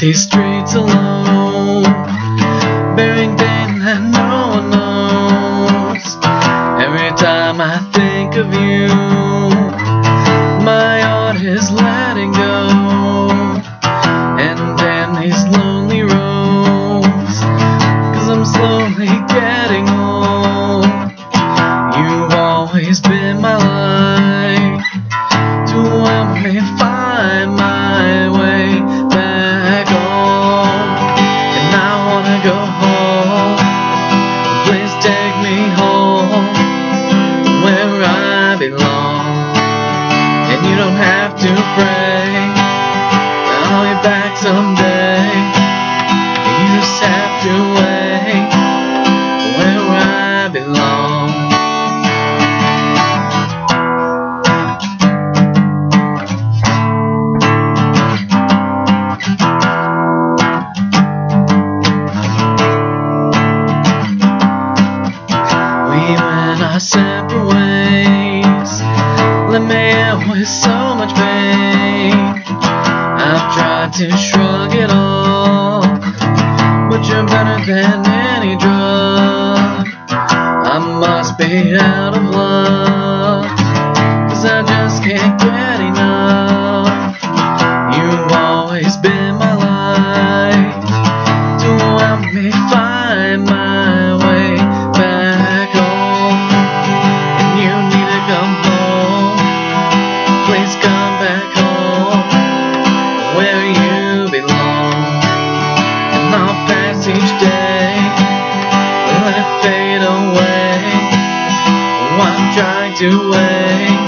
These streets alone, bearing pain that no one knows. Every time I think of you, my heart is letting go. And then these lonely roads, 'cause I'm slowly getting old. You've always been my light to help me find my way. You don't have to pray, I'll be back someday. You just have to wait, where I belong. We went our separate ways, left me out with so much pain. I've tried to shrug it off, but you're better than any drug. I must be out of love, 'cause I just can't get enough. You've always been my light to help me find my way back home. And you need to come home. Please come back home, where you belong. And I'll pass each day, will it fade away? Oh, I'm trying to wait.